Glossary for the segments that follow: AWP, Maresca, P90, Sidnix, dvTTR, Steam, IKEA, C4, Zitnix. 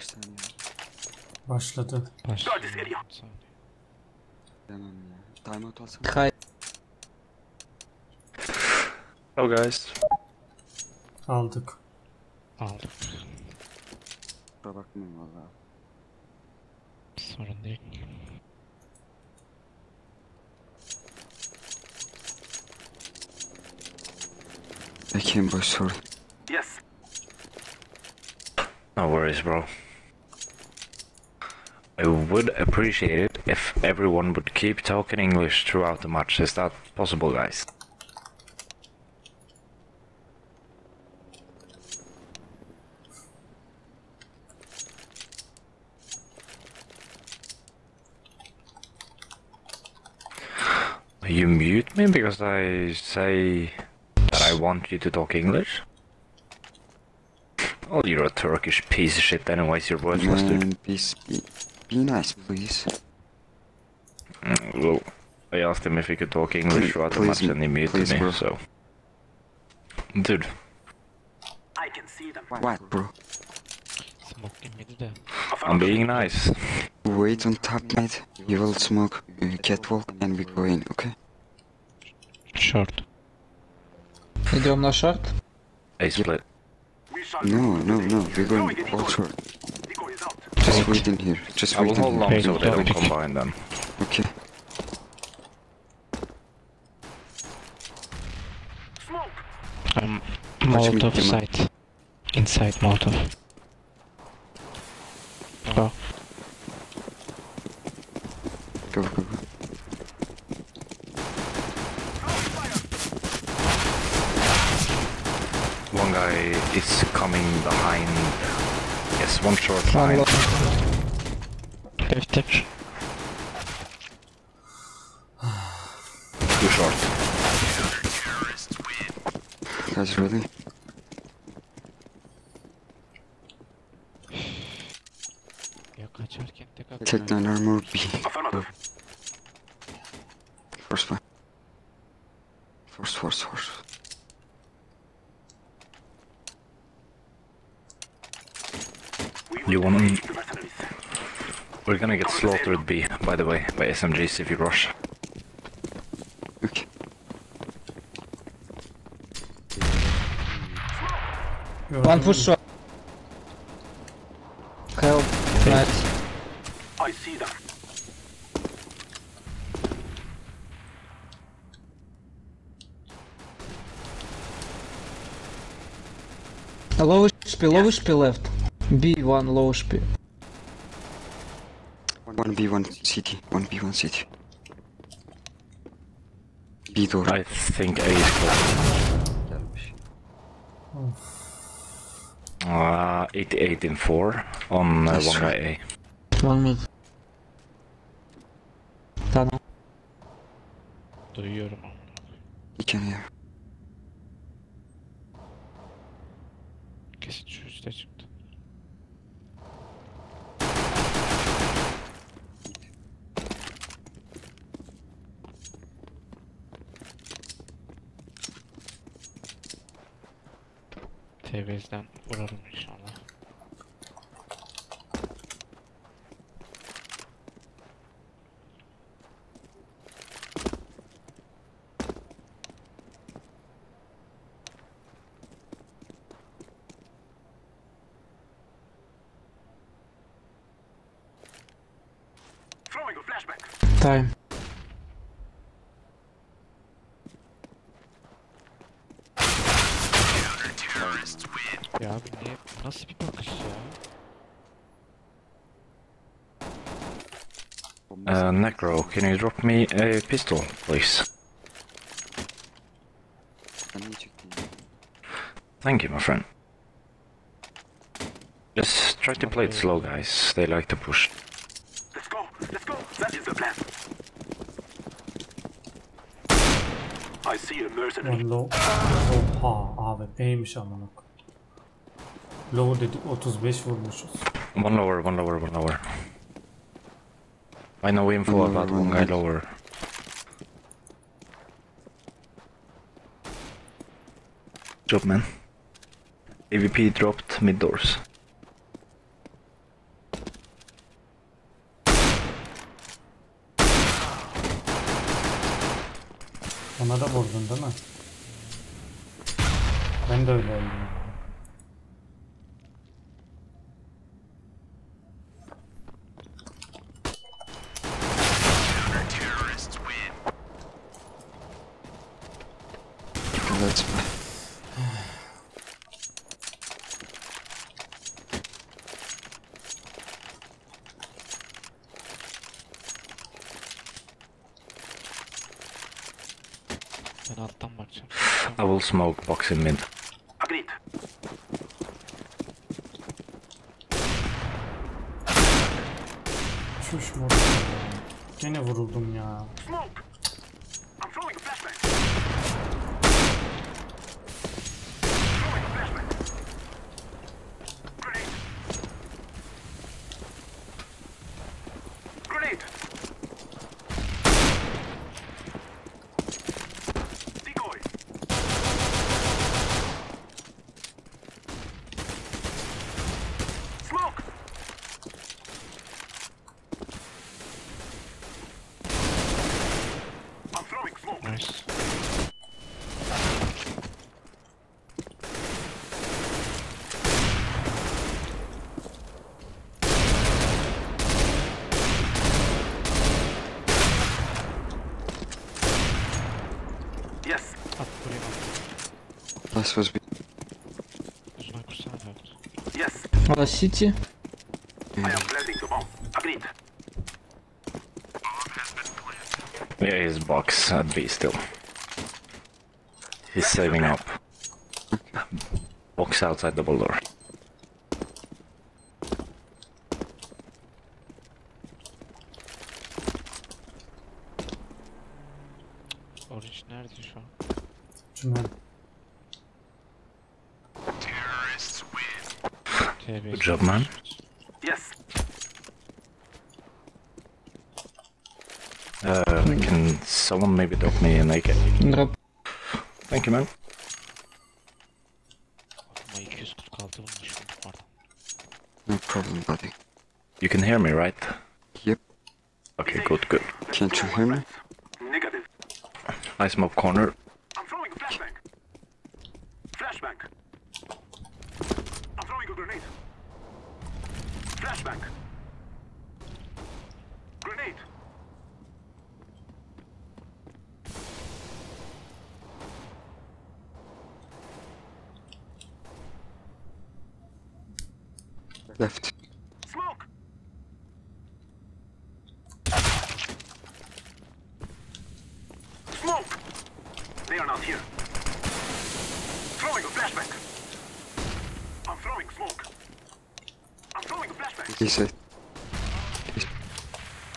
Kaç saniye var? Başladı. Başladı. Tamam ya. Timeout alsana. Hayır. Hello guys. Aldık. Aldık. Buna bakmayın valla. Sorun değil. Peki boş sorun. Yes. No worries bro. I would appreciate it if everyone would keep talking English throughout the match. Is that possible, guys? You mute me because I say that I want you to talk English? Oh, you're a Turkish piece of shit anyways, you're worthless, dude. Be nice, please. Well, I asked him if he could talk English throughout the match and he muted me, bro. So... Dude. I can see them. What, bro? I'm being nice. Wait on top, mate. You will smoke, catwalk and we go in, okay? Short. Идем на short? I split. No, we're going all short. Just wait in here. Just wait in here. I will hold long so they don't combine them. Okay. Smoke. I'm Molotov side. Inside Molotov. Go. Go. One guy is coming behind. Yes, one short line. Left touch. Too short. Guys, ready? Take down armor B. First one. Force. You wanna... We're gonna get slaughtered B, by the way, by SMGs if you rush. Okay. One push shot. Help. Nice. I see that. Low HP left. B1 low HP. 1B1 CT. B door. I think A is close. Oh. 88 in 4 on one guy A. 1 mid. Tunnel. Duyuyorum. You can hear. Kesin şu üstte çıktı. TV'den vurarım inşallah. Time. Ya abi ne? Nasıl bir bakış ya? Necro, can you drop me a pistol, please? Thank you, my friend. Just try to play it slow, guys. They like to push. Let's go. That is the plan. I see a mercenary. Oha abi neymiş amanak. Low dedik 35 vurmuşuz. One lower. I know info about one guy lower. Job man. AVP dropped mid doors. Ona da vurdun değil mi? Ben de öyle öldüm. Evet. Ben alttan bakacağım. I will smoke box in mid. Agreed. Çüş morda. Gene vuruldum ya. Smoke. I'm throwing a flashbang. Nice. Yes. Last was B. Yes. On city. I am planting the bomb. Agreed. Yeah, he's box at B still. He's saving up. Box outside double door. Orange nerede şu an? Şunlar. Terrorists win. Good job, man. Yes. Can someone maybe drop me an AK? Drop. Thank you, man. No problem, buddy. You can hear me, right? Yep. Okay, good, good. Can't you hear me? Negative. I smoke corner. I'm throwing a flashbang. Flashbang. I'm throwing a grenade. Flashbang. Grenade. Left. Smoke. Smoke. They are not here. Throwing a flashback. I'm throwing smoke. I'm throwing a flashback. He said.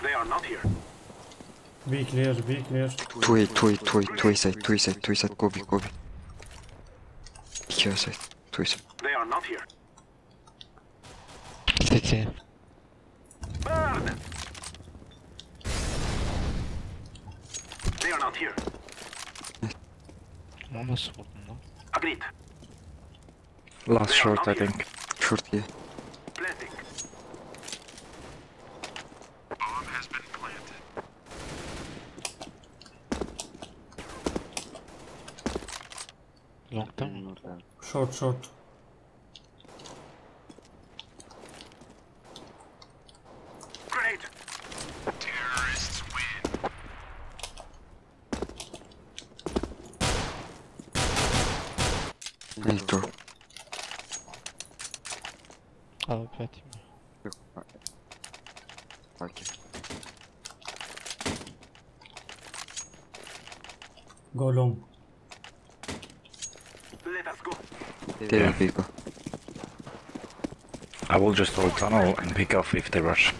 They are not here. Be clear. Be clear. Two side. Go. Here side. Two side. They are not here. Burn! They are not here. Agreed. Last short, I think. Short, yeah. Planting. Bomb has been planted. Long time. Short. Later. Al platayım mı? Yok. Okey. Go long. Let us go. There we go. I will just hold tunnel and pick off if they rush.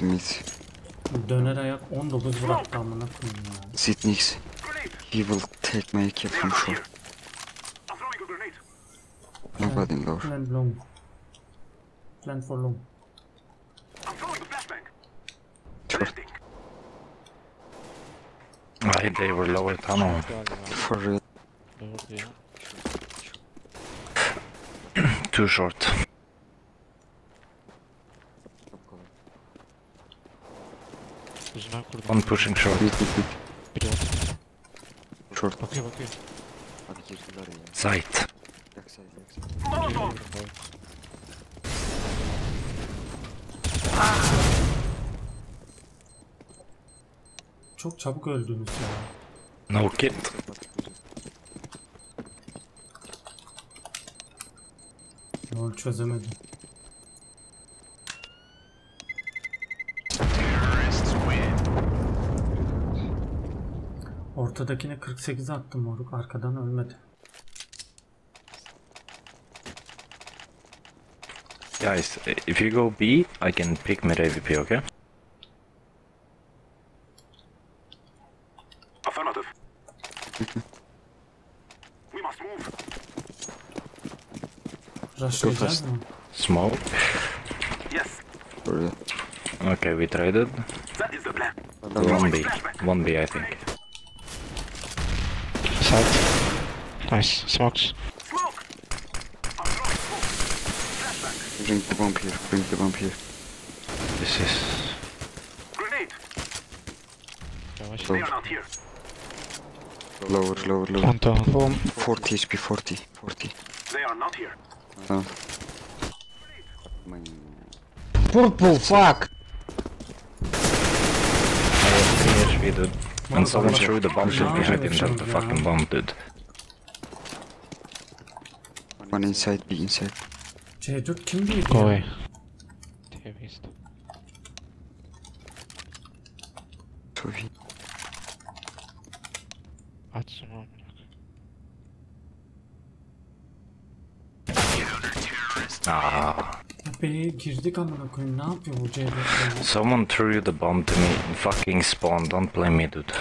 Mid. Döner ayak 19 bıraktı amına koyayım ya. Sidnix. He will take my AK from short. Nobody in door. Plan long. Plan for long. Short. They were lower tunnel. For real. too short. One pushing short. Short. Bakıyor. Sight. Çok çabuk öldünüz ya. No kid. Yol çözemedim. Ortadakine 48'e attım moruk, arkadan ölmedi. Guys, if you go B, I can pick mid AWP, okay? Affirmative. We must move. Rush small. Yes. Okay, we tried it. That is the plan. One B, I think. Nice, smokes. Smoke! I'm throwing smoke. Bring the bomb here. This is... Grenade! They are not here. Lower. On top. 40 HP, 40. They are not here. Oh. Purple, fuck! I have 3 HP, dude. And someone threw the bomb shit behind him, that's the fucking bomb, dude. One inside, be inside. C4 kim değil? Go away. Terörist. Tövbe. Atsın onu. Aaa. Be girdik amına koyayım, ne yapıyor bu C4? Someone threw the bomb to me in fucking spawn, don't play me dude.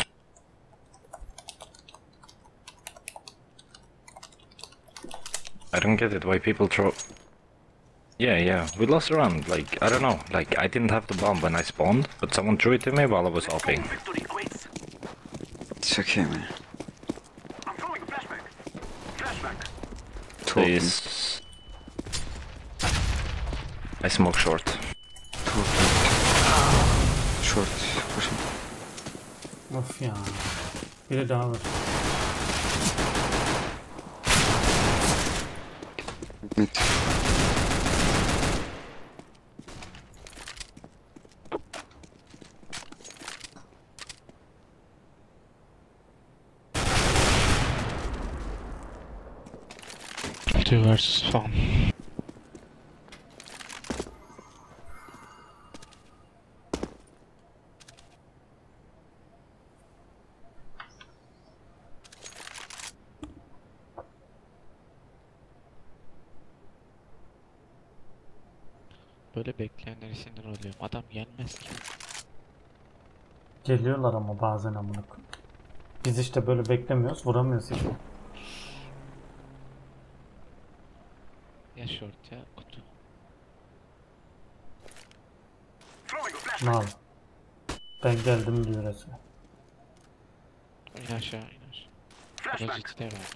I don't get it, why people throw... Yeah, we lost a round, like, I don't know, like, I didn't have the bomb when I spawned, but someone threw it to me while I was hopping. It's okay, man. I'm throwing a flashback! Please. I smoke short. Short, pushing. Of ya, biri daha var. Mid. Two versus one. Böyle bekleyenleri sinir oluyorum. Adam gelmez ki. Geliyorlar ama bazen amınak. Biz işte böyle beklemiyoruz, vuramıyoruz işte. Ya short ya kutu. Mal. Ben geldim diyor resmen. İn aşağı. Rezitler var.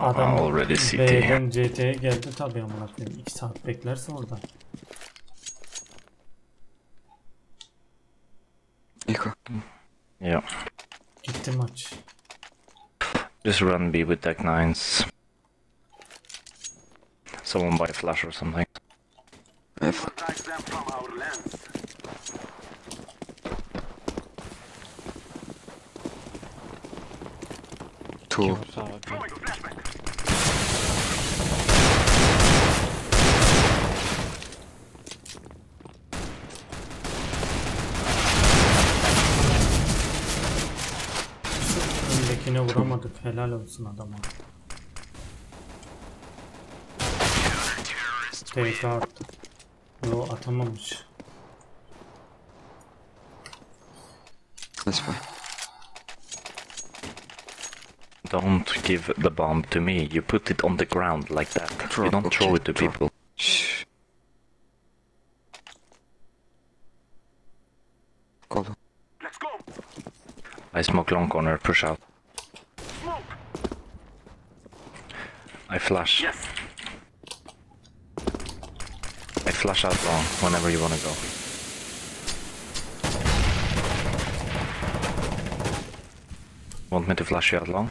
Adam already B'den CT'ye geldi tabi amına koyayım. 2 saat beklerse orada. Niko. Yeah. Gitti maç. Just run B with tech 9s. Someone buy a flash or something. If. Cool. Öndekine vuramadık, helal olsun adama. Teyze attı. Yo, atamamış. Let's go. Don't give the bomb to me, you put it on the ground like that. You don't throw it to people. Shh. Let's go. I smoke long corner, push out. Smoke. I flash. Yes. I flash out long whenever you want to go. Want me to flash you out long?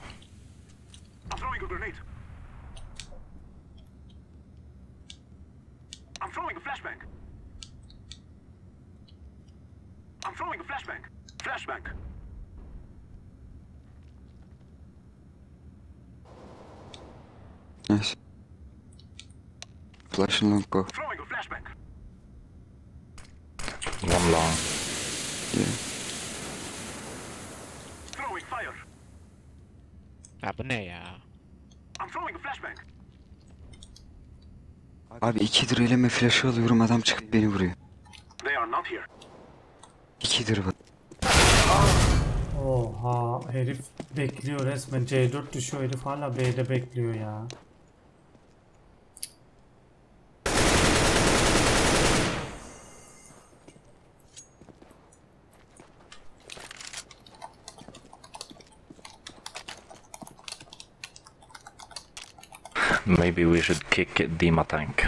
I'm throwing a grenade. I'm throwing a flashbang. I'm throwing a flashbang. Flashbang. Nice. Flash and long go. Throwing a flashbang. One long. Yeah. Throwing fire. Ya. I'm throwing a flashbang. Abi 2'dir eleme flash'ı alıyorum, adam çıkıp beni vuruyor. They are not here. 2'dir bak. Oha, herif bekliyor resmen. C4 düşüyor, herif hala B'de bekliyor ya. Maybe we should kick Dima tank.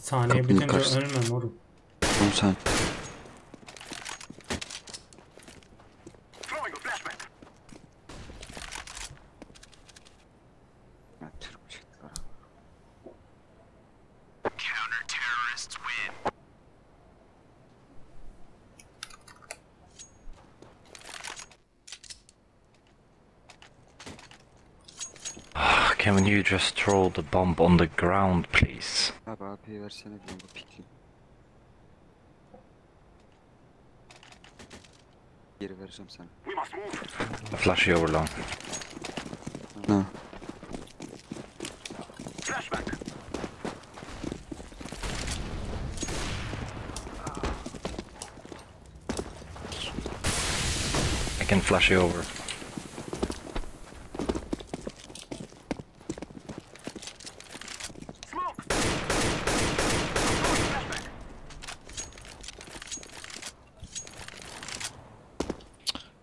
Saniye bitince ölmem oğlum. Sen. Can you just throw the bomb on the ground, please? Abi AP'yi versene, bomba pikli. Geri vereceğim sana. Flash you over long. No. Flashback. I can flash you over.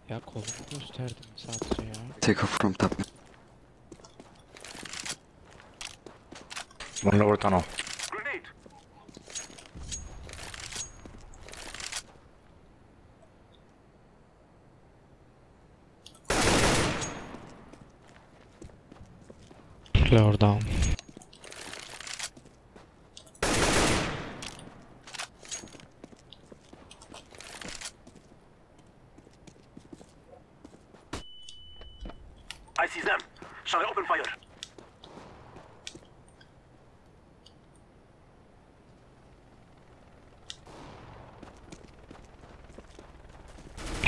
Ya kolumu gösterdim sadece ya. Take off from top. One lower tunnel. Grenade. Lower down. I see them. Shall I open fire?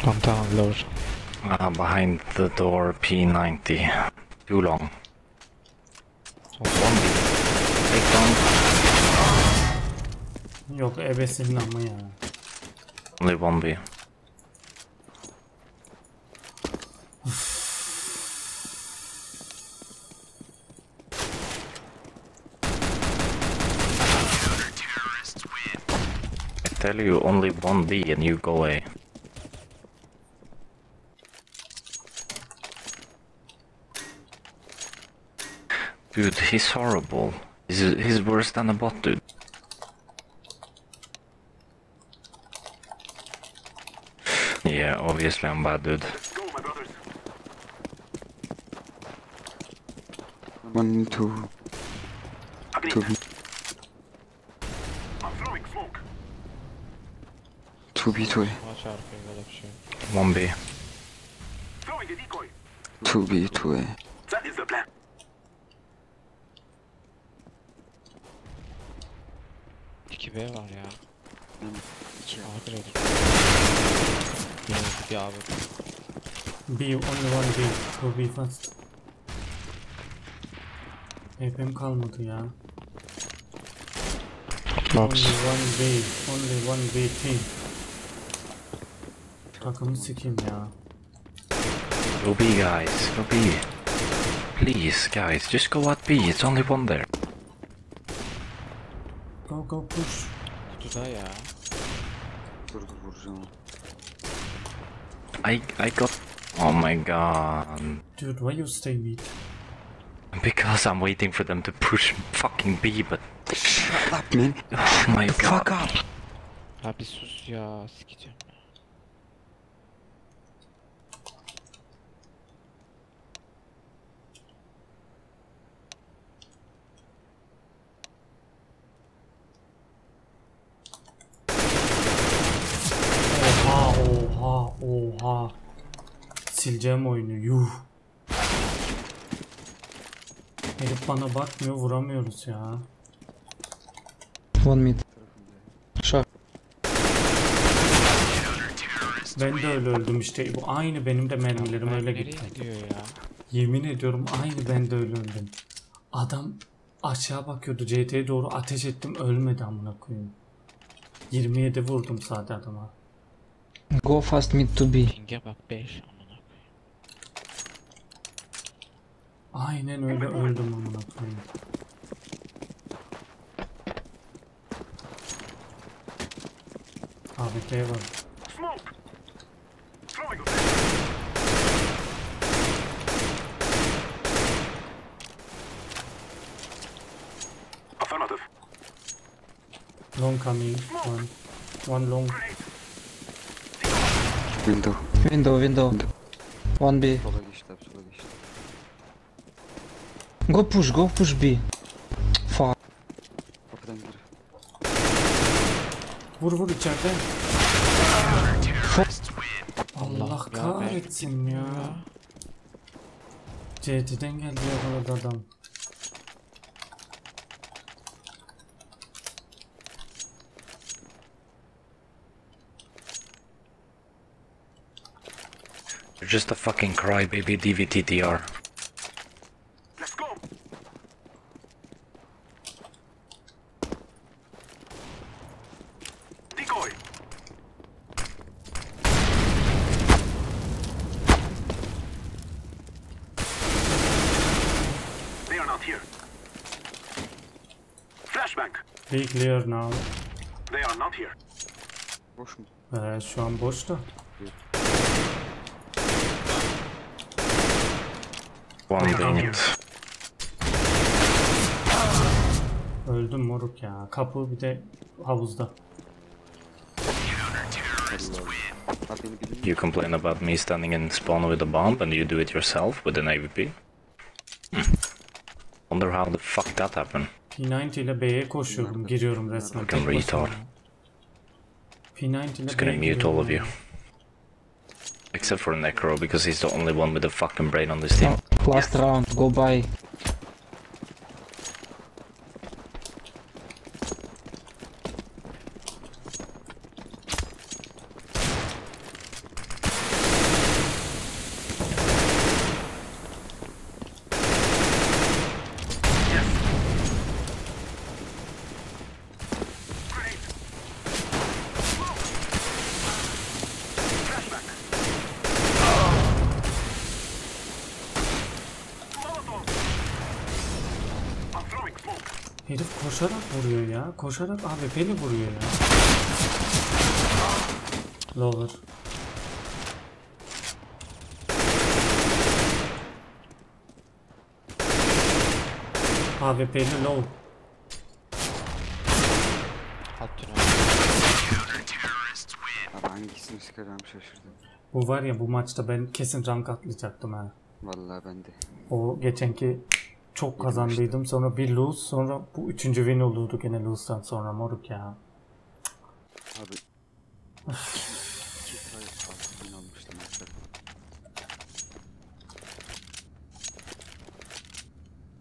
Long down, low. Behind the door, P90. Too long. Take down. Yok, ebesin ama ya. Only one B. Tell you only one B and you go A. Dude, he's horrible. He's worse than a bot, dude. Yeah, obviously I'm bad, dude. Go, my brothers. 1, 2. Agreed. 2. I'm throwing smoke. 2B2. 1B. 2B2. That is the plan. İki B var ya. B only one B. 2B fast. HP'm kalmadı ya. Only one B. Only one B team. Takımı sikeyim ya. Go B guys, go B. Please, guys, just go at B, it's only one there. Go, go, push. Tutaj, yeah. I got... Oh my god. Dude, why you stay mid? Because I'm waiting for them to push fucking B, but... Shut up, man! Oh my god. Fuck up! Abi sus ya, sikeceğim. Oha, sileceğim oyunu, yuh. Herif bana bakmıyor, vuramıyoruz ya. One mid. Şak. Ben de öyle öldüm işte, bu aynı benim de mermilerim öyle gitti. Yemin ediyorum aynı ben de öyle öldüm. Adam aşağı bakıyordu, CT'ye doğru ateş ettim, ölmedi amına koyayım. 27 vurdum sadece adama. Go fast mid to B. Aynen öyle öldüm amına koyayım. Abi K var. Long coming, one long. Window. Window. One B. Go push B. Fuck. Vur içeride. Allah kahretsin ya. CT'den geldi ya burada adam. Just a fucking crybaby dvTTR. Let's go. Decoy. They are not here. Flashbang. Be clear now. They are not here. Boş mu? Şu an boşta. One thing. Öldüm moruk ya. Kapı bir de havuzda. You complain about me standing in spawn with a bomb and you do it yourself with an AWP? Wonder how the fuck that happened. P90 ile B'ye koşuyorum, giriyorum resmen. Fucking retard. P90 ile B'ye mute all of you. Except for Necro, because he's the only one with a fucking brain on this team. Last round, go by. Herif koşarak vuruyor ya, koşarak AWP'li vuruyor ya. Lower. AWP'li low. Abi hangisini sıkarım şaşırdım. Bu var ya, bu maçta ben kesin rank atlayacaktım ha. Vallahi ben de. O geçenki çok kazandıydım, sonra bir lose, sonra bu üçüncü win olurdu gene lose'dan sonra moruk ya. Abi.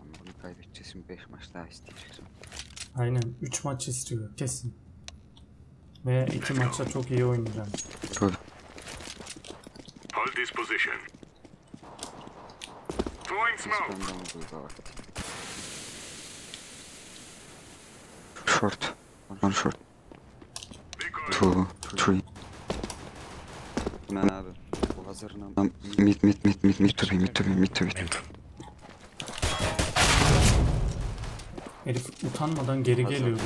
Bunu kaybedeceğiz, 5 maç daha isteyeceğiz. Aynen, 3 maç istiyor kesin. Ve 2 maçta çok iyi oynayacağım. Hold this position. Short. One short. 2, 3. Ben abi. Bu hazır mid. Herif utanmadan geri geliyor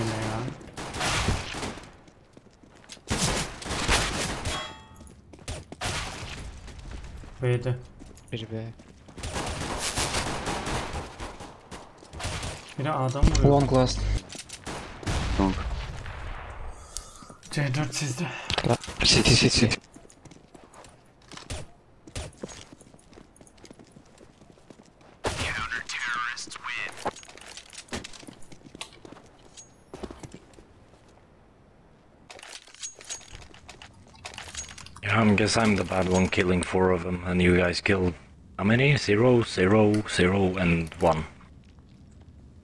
yine ya. B'de. Biri B. Biri A'dan vuruyor. Long last. Long. C4 sizde. City. I guess I'm the bad one killing 4 of them, and you guys killed how many? 0, 0, 0, and 1.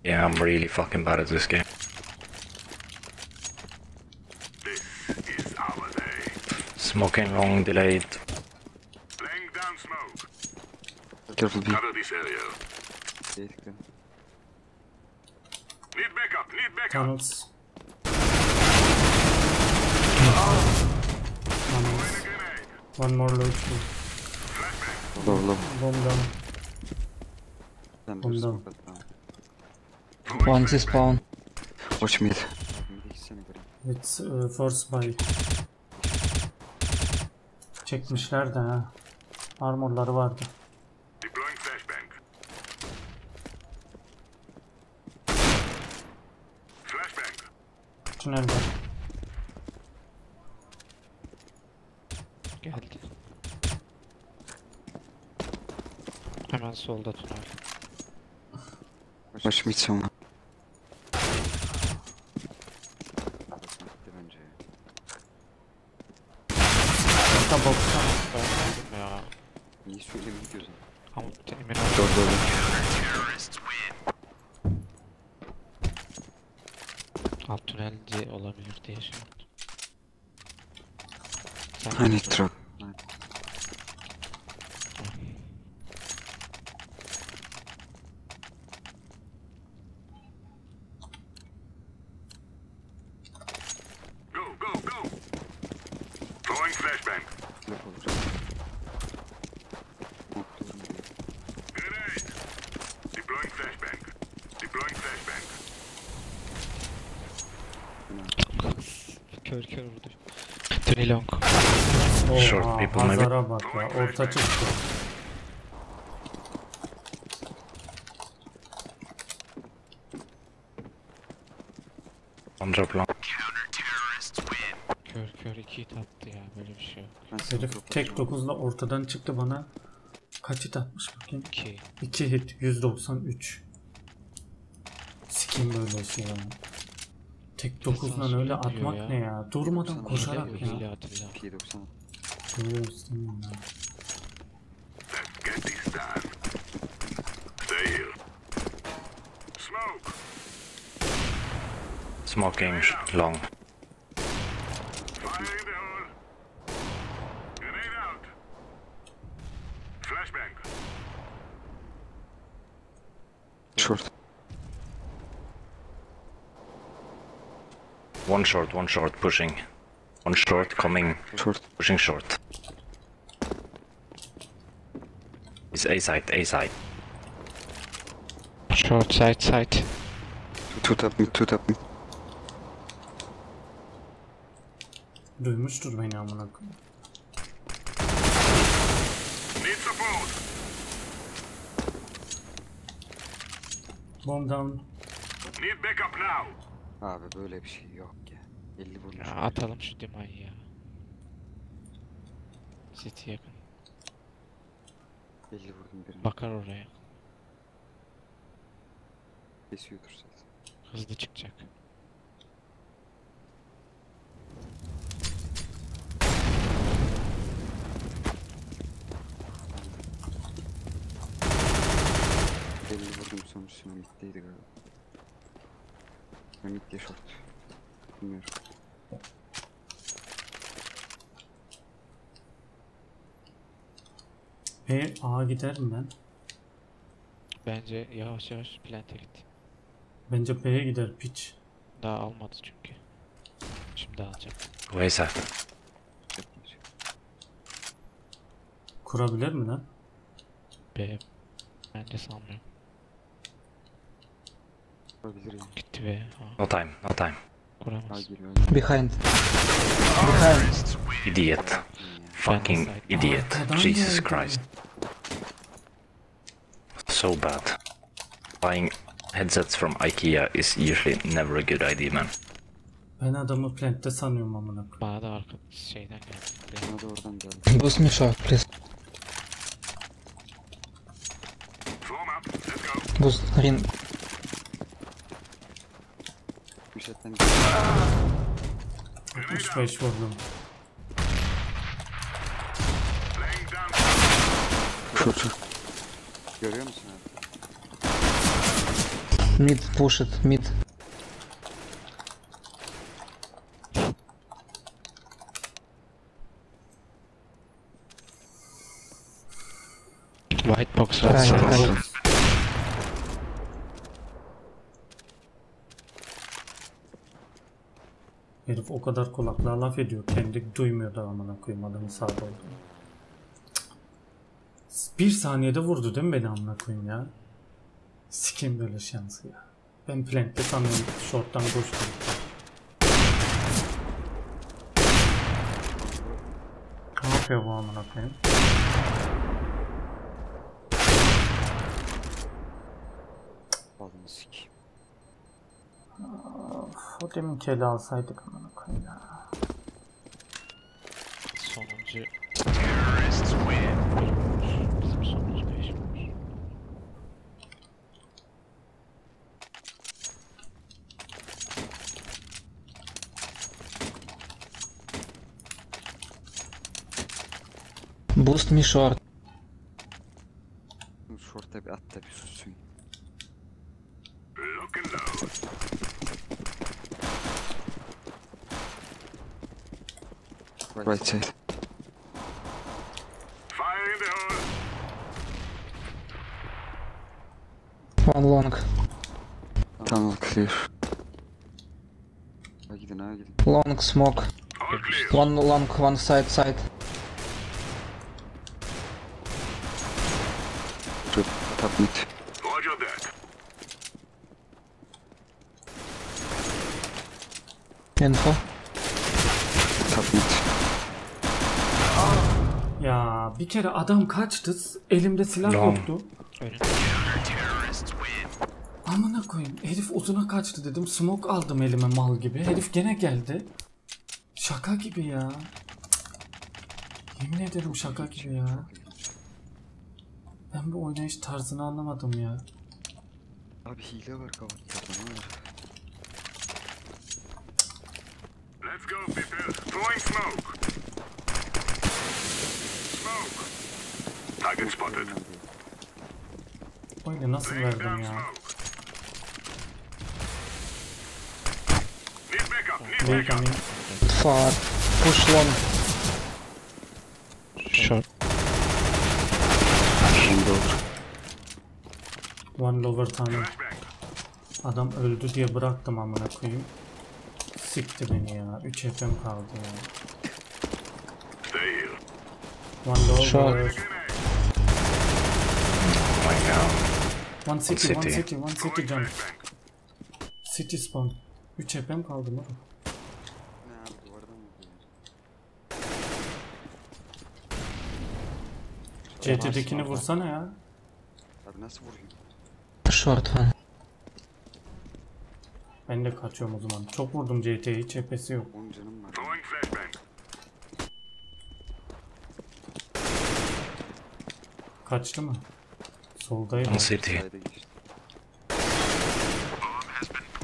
Yeah, I'm really fucking bad at this game. This is our day. Smoking long, delayed. Laying down smoke. Careful, B. Cover this area. Need backup. Tunnels. Tunnels. One more load. Bomb down. One is spawn. Watch mid. It's force buy. Çekmişler de ha. Armorları vardı. Flashbang. Tünel var. Geldi. Hemen solda tünel. Başım hiç olmadı. Boktan boktan. Ben ya. Niye söyleyeyim diyorsun? Hamut emin ol. Doğru. Alt tünel diye olabilir diye şey oldu. I need truck. Go! Throwing flashbang. Grenade! Deploying flashbang. Kör vurdu. Tünel long. Short people maybe. Orta çıktı. One drop long. Kör 2 hit attı ya, böyle bir şey yok. Tek 9'la ortadan çıktı bana. Kaç hit atmış bakayım? 2 hit 193. Sikim böyle olsun ya. Tek 9'dan öyle atmak ya. Ne ya? Durmadan koşarak ya. Smoking long. Short. One short, pushing. One short, coming. Short. Pushing short. It's A side. Short side. Two tap me. Duymuştur beni amına koyayım. Need support. Bomb down. Need backup now. Abi böyle bir şey yok ya. 50 vurmuş. Ya atalım şu Dima'yı ya. City yakın. 50 vurdum birine. Bakar oraya. Kesiyordur zaten. Hızlı çıkacak. Vurdum sonuçta mitteydi galiba. Mid de short. Bilmiyorum. Ağa giderim ben. Bence yavaş plant'e git. Bence B'ye gider piç. Daha almadı çünkü. Şimdi alacak. Veysa. Kurabilir mi lan? B. Bence sanmıyorum. Gitti be. No time. Kuramaz. Behind. Idiot. Fucking idiot. Jesus Christ. So bad. Buying headsets from IKEA is usually never a good idea, man. Ben adamı plant'te sanıyorum amına. Bana da arka şeyden geldi. Bana da oradan geldi. Boost me short please. Boost green. Müşetten geldi. 35 vurdum. Şurada. Görüyor musun abi? Mid push it, mid. White box right. Herif o kadar kulakla laf ediyor, kendi duymuyor da amına koyayım adamın sağda olduğunu. Bir saniyede vurdu değil mi beni amına koyayım ya? Sikim böyle şansı ya. Ben plank'te sanıyorum short'tan boş koydum. Ne yapıyor bu amına koyayım? O deminki ele alsaydık amına koyayım ya. Sonuncu terrorists win. Boost me short. Short'a bir at da bir susun. Right side. One long. Tunnel clear. Gidin ha gidin. Long smoke. One long, one side. Top mid. Roger that. Info. Top mid. Ya bir kere adam kaçtı, elimde silah yoktu. Amına koyayım, herif uzuna kaçtı dedim, smoke aldım elime mal gibi. Herif gene geldi. Şaka gibi ya. Yemin ederim şaka gibi ya. Ben bu oynayış tarzını anlamadım ya. Abi hile var kafamda. Let's go people. Throwing smoke. Smoke. Target spotted. Oyunu nasıl verdim ya? Need backup. Need backup. Far. Push one. Shot. One lower tunnel. Adam öldü diye bıraktım amına koyayım. Sikti beni ya. 3 FP'm kaldı ya. One lower. One city, one city, one city jump. City spawn. 3 FP'm kaldı mı? CT'dekini vursana ya. Abi nasıl vurayım? Short one. Ben de kaçıyorum o zaman. Çok vurdum CT'yi, hiç HP'si yok. Onun canım var. Kaçtı mı? Soldaydı.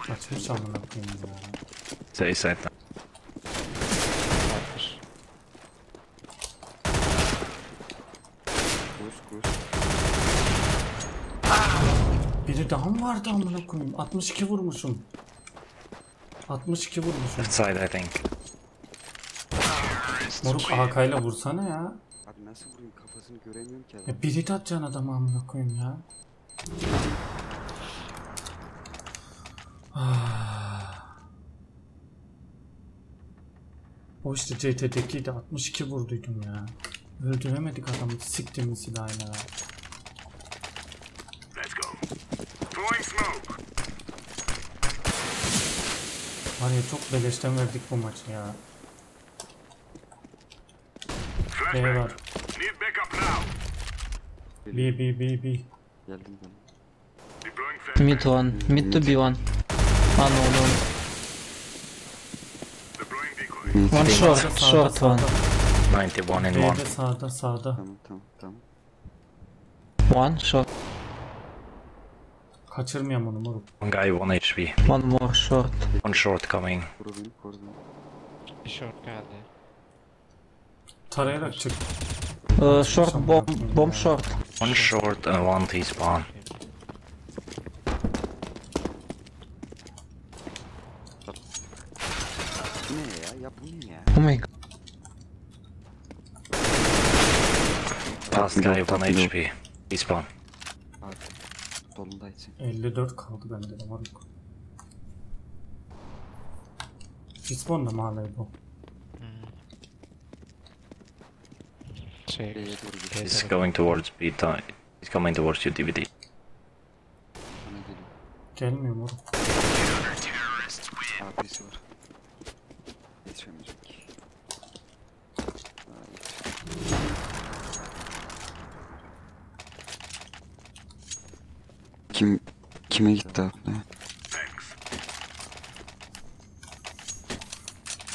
Kaçmış amına koyayım ya. Say side. Biri daha mı vardı amına koyayım? 62 vurmuşum. 62 vurmuşum. Left side I think. Moruk AK'yla vursana ya. Abi nasıl vurayım, kafasını göremiyorum ki adam. Bir hit atacaksın adamı amına koyayım ya. O işte CT'deki de 62 vurduydum ya. Öldüremedik adamı siktimin silahıyla. Let's go. Throwing smoke. Var ya, çok beleşten verdik bu maçı ya. B var. B. Geldim ben. Mid one, mid to B one. One one. One short, short one. 91 and one. Sağda. Tamam. One short. Kaçırmayam onu moruk. One guy, one HP. One more short. One short coming. Bir short geldi. Tarayarak çık. Short bomb short. One short and one T-spawn. Ne ya bu ne ya? Oh my god. Last guy, one HP. T-spawn. 54 kaldı bende de moruk. T-spawn da mı hala bu? He's going towards B. He's coming towards you, dvTTR. Gelmiyor moruk. AP'si var. Geçemeyecek. Kime gitti abi?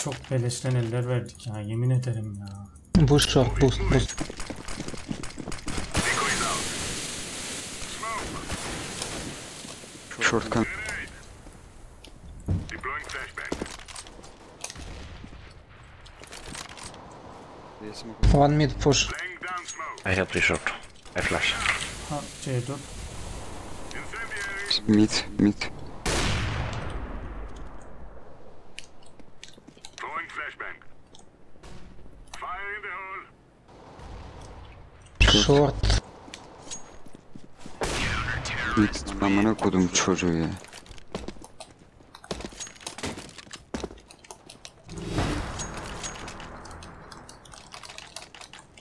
Çok beleşten eller verdik ya, yemin ederim ya. Boost short, boost. Short gun. One mid push. I have three short. I flash. Ha, C4. Mid. Short. Git amına koydum çocuğu ya.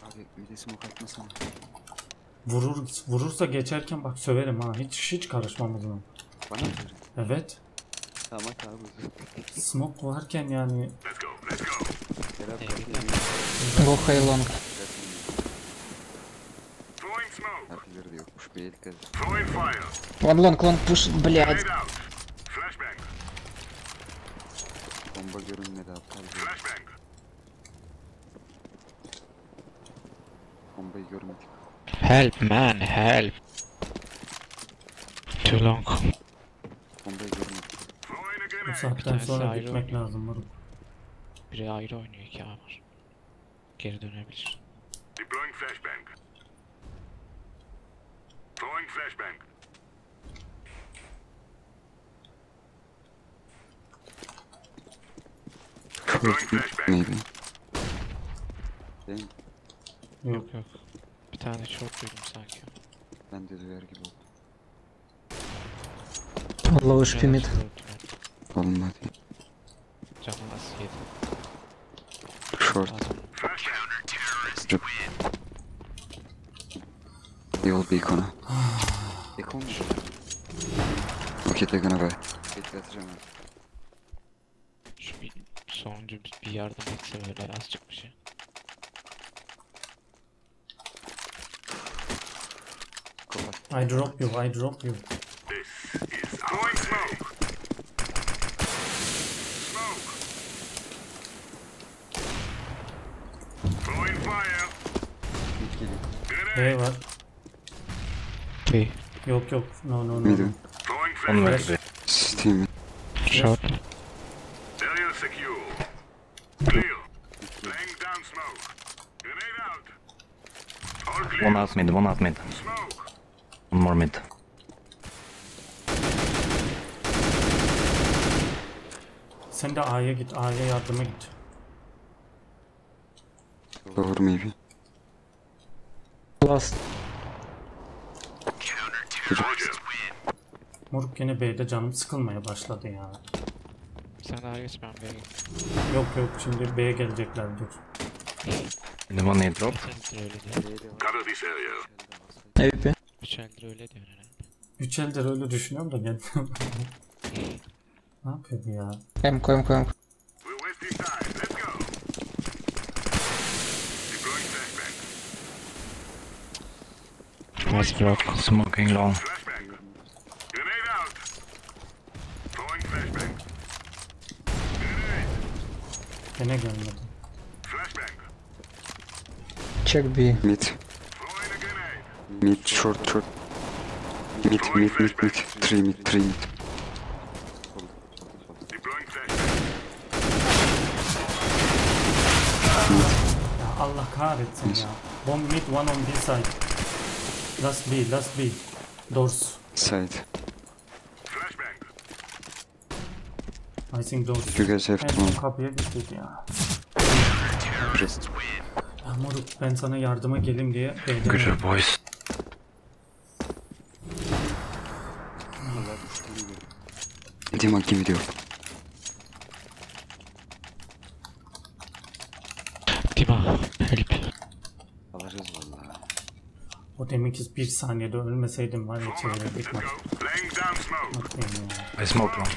Abi midesimi katmasana. Vurursa geçerken bak söverim ha, hiç karışmam o zaman. Bana mı? Evet. Tamam abi. Smoke varken yani. Let's go. Go high long. One long push, блядь. Bomba görünmedi aptal. Bombayı görmedik. Help man, help. Too long. Bombayı görmedik. Bu saatten sonra gitmek lazım moruk. Biri ayrı oynuyor ki var. Geri dönebilir. Deploying flashbang. Throwing flashbang. Maybe. Yok. Bir tane short duydum sanki. Ben de duyar gibi oldu. Allah hoş bir mid. Olmadı. Canım az yedi. Short. İyi oldu ikona. İkon mu? Roket ekona koy. Roket getireceğim ben. Şu bir sonuncu bir yardım etse böyle az çıkmış ya. I drop you. This is going smoke. Going fire. Hey var. Hey. Yok. No. Onları be. Steam. Shot. Area secure. Clear. Laying down smoke. Grenade out. All clear. One out mid. One more mid. Sen de A'ya git, A'ya yardıma git. Doğru maybe. Last. Moruk yine B'de canım sıkılmaya başladı ya. Sen daha geç, ben B'ye gittim. Yok şimdi B'ye gelecekler, dur. Limon ne drop? Evet. 3 eldir öyle düşünüyorum da ben. Ne yapıyordu ya? Koyayım. Nice block, smoking long. Gene görmedim. Check B. Mid short. Mid. Three mid. Allah kahretsin ya. Bomb mid, one on this side. Last B. Doors. Side. I think doors. You guys have to move. Kapıya gittik ya. Ya moruk, ben sana yardıma gelim diye dedim. Good boys. Dima kim diyor? Dima help. Alacağız vallahi. O deminki bir saniyede ölmeseydim var ya çevre bitmez. I smoke long.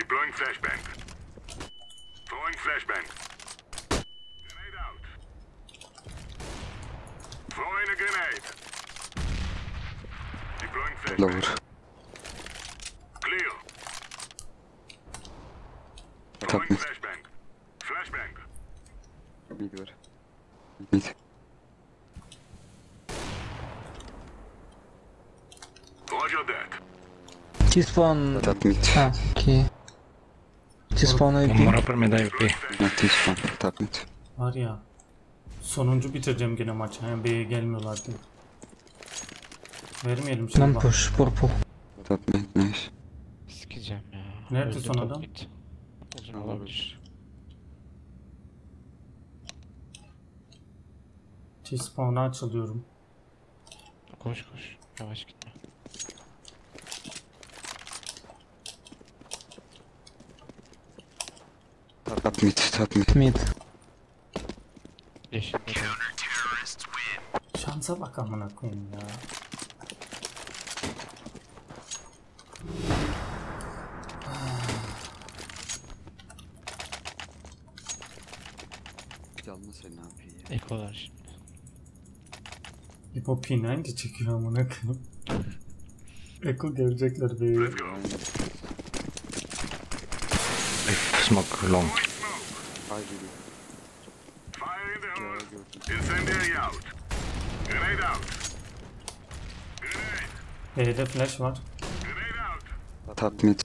Deploying flashbang. Throwing flashbang. Grenade out. Throwing a grenade. Deploying flashbang. Clear. Throwing flashbang. Flashbang. Midiyor. Mid. Roger that. This one. Ah, okay. Onlara permeda yapayım. Var ya, sonuncu bitireceğim gene maçı. Yani B'ye gelmiyorlar diye. Vermeyelim şimdi. Lan push, purple. Tapmet nice. Sikeceğim ya. Nerede son adam? Olabilir. T-spawn'a açılıyorum. Koş. Yavaş gitme. Tatmit. Şansa bak amına koyayım ya. Canlı sen ne yapıyor ya? Ekolar şimdi. Eko P9 de çekiyor amına koyayım. Eko gelecekler be. Smoke long. Fire in the hole. Incendiary out. Grenade out. Grenade. B'de flash var. Grenade out. Top mid.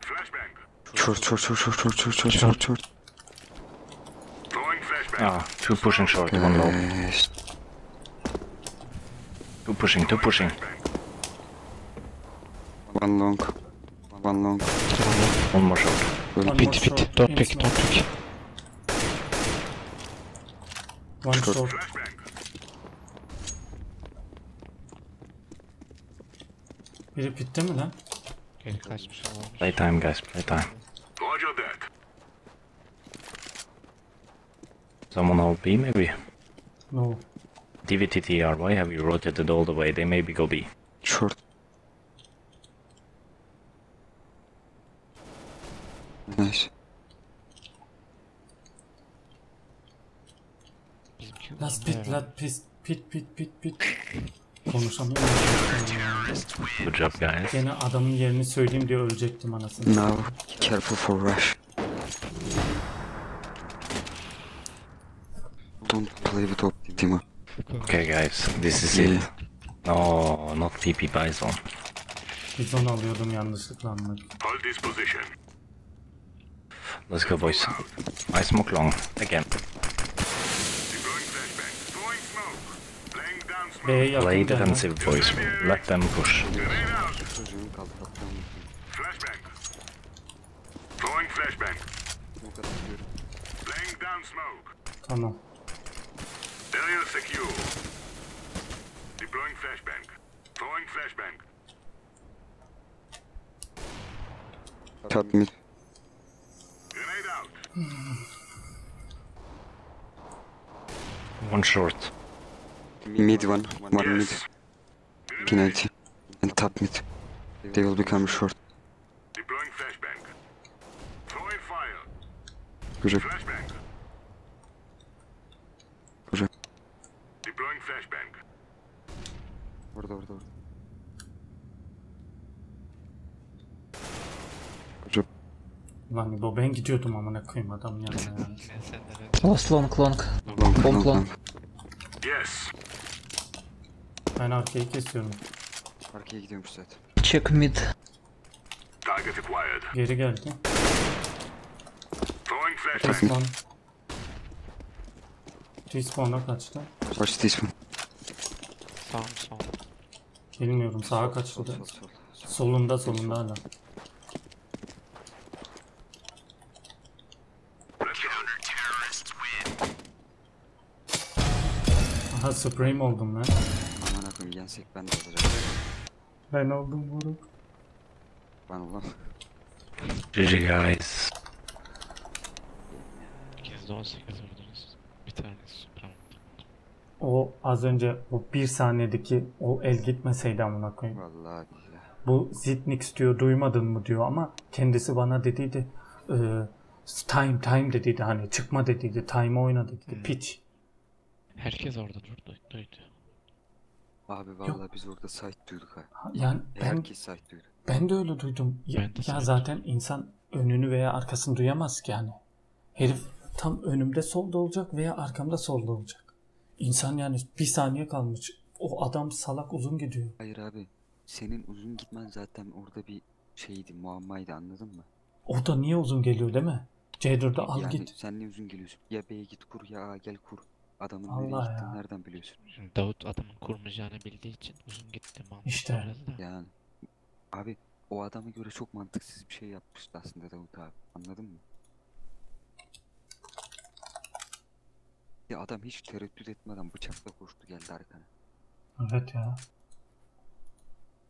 Flashbang. Short. Throwing flashbang. Ah, two pushing short, one low. Two pushing. One long. One more shot. Pit. Don't pick. One shot. Biri pitte mi lan? Playtime guys, playtime. Someone hold B maybe? No. dvTTR, why have you rotated all the way? They maybe go B. Short. Nice. Last pit. Konuşamıyorum. Good job guys. Gene adamın yerini söyleyeyim diye ölecektim anasını. Now, careful for rush. Don't play with Optima. Okay guys, this is it. No, not TP Bison. Bison alıyordum yanlışlıkla anladım. Hold this position. Let's go boys. I smoke long again. Play defensive boys. Let them push. Flashbang. Throwing flashbang. Laying down smoke. Tamam. Area secure. Deploying flashbang. Throwing flashbang. Top mid. One short. Mid one. One mid. P90. And top mid. They will become short. Deploying flashbang. Throwing fire. Güzel. Flashbang. Güzel. Deploying flashbang. Orada. Lan bu ben gidiyordum amına koyayım adamın yanına ya. Lost long. Yes. Ben arkayı kesiyorum. Arkaya gidiyormuş zaten. Check mid. Target acquired. Geri geldi. Respawn. Respawn'a kaçtı. Kaçtı respawn. Sağ. Bilmiyorum sağa kaçtı da. Solunda hala. Ha supreme oldum lan. Aman akım gelsek ben de alacağım. Ben oldum moruk. Ben oldum. GG guys. Kez 18 vurdunuz. Bir tane supreme. O az önce o 1 saniyedeki o el gitmeseydi amına koyayım. Vallahi billahi. Bu Zitnix diyor duymadın mı diyor ama kendisi bana dediydi. Time dediydi hani çıkma dediydi. Time oyna dediydi. Piç. Herkes orada duydu. Abi vallahi yok. Biz orada site duyduk ha. Yani herkes site duydu. Ben de öyle duydum. Ya zaten insan önünü veya arkasını duyamaz ki yani. Herif tam önümde solda olacak veya arkamda solda olacak. İnsan yani bir saniye kalmış. O adam salak uzun gidiyor. Hayır abi. Senin uzun gitmen zaten orada bir şeydi, muammaydı anladın mı? O da niye uzun geliyor değil mi? C4'de al yani git. Sen niye uzun geliyorsun? Ya B'ye git kur ya A gel kur. Adamın nereye gittiğini nereden biliyorsun? Davut adamın kurmayacağını bildiği için uzun gitti mantıklı. İşte. Yani abi o adama göre çok mantıksız bir şey yapmıştı aslında Davut abi. Anladın mı? Ya adam hiç tereddüt etmeden bıçakla koştu geldi arkana. Evet ya.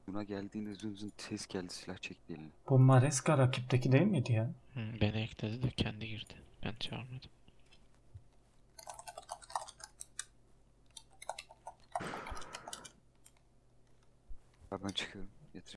Buna geldiğinde zın ses geldi silah çekti eline. Bu Maresca rakipteki değil miydi ya? Beni ekledi de kendi girdi. Ben çağırmadım. Ben çıkıyorum.